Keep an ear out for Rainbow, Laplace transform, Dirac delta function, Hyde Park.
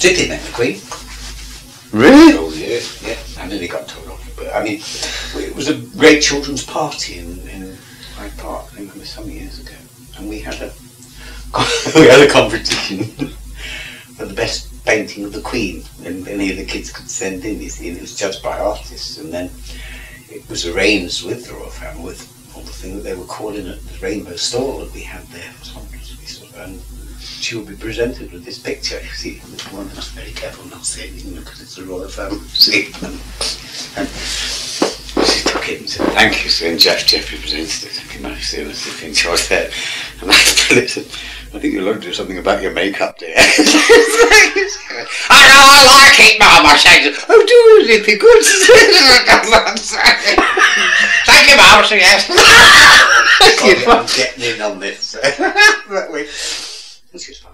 Did it met the Queen. Really? Oh yeah, yeah. I nearly got told off, but I mean, it was a great children's party in Hyde Park. I remember some years ago, and we had a competition for the best painting of the Queen, and any of the kids could send in. You see, and it was judged by artists, and then it was arranged with the Royal Family with all the thing that they were calling at the Rainbow stall that we had there for some reason. And she will be presented with this picture. You see, one that's very careful not to say anything because it's the Royal Family. See, and she took it and said, "Thank you." So then Jeffrey presented it. I can manage to see him as if in charge there. And I said, "Listen, I think you'll have to do something about your makeup, dear." "I know, I like it, Mum." I said, "Oh, do you really good?" "Thank you, Mum." I said, "Yes." "I'm getting in on this." That way. This is fun.